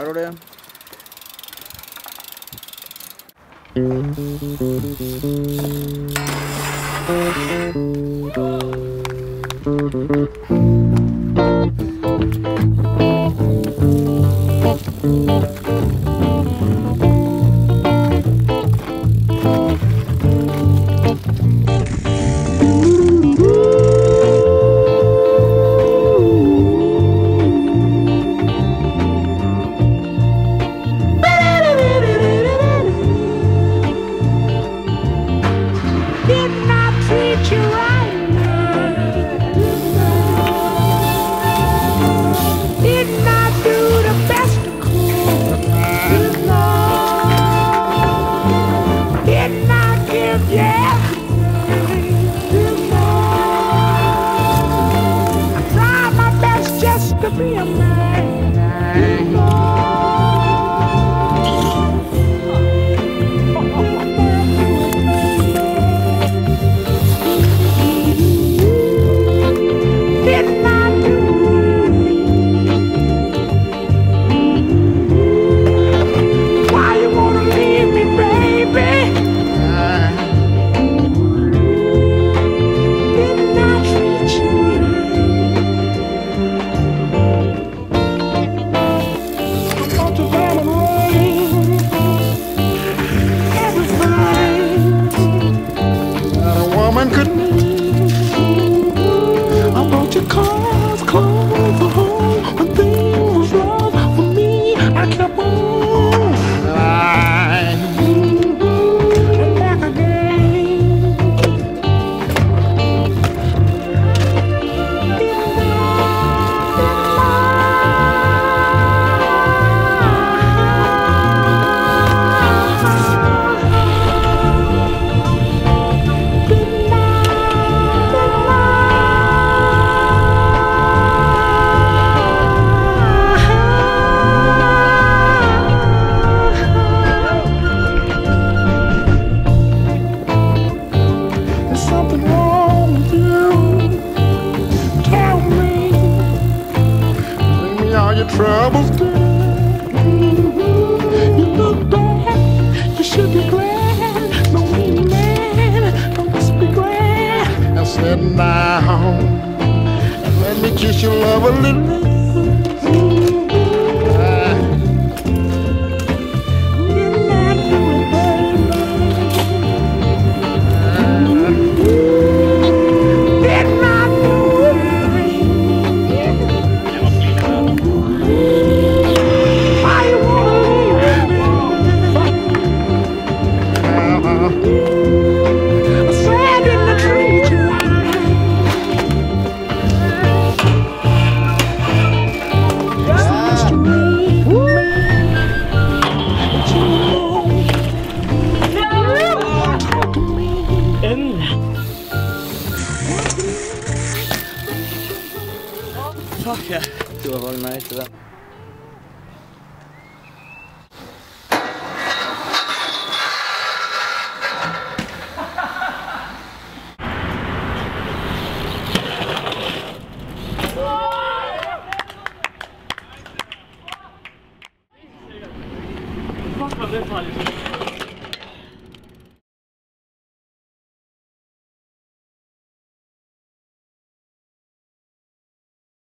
over there. Fuck, I'm dead.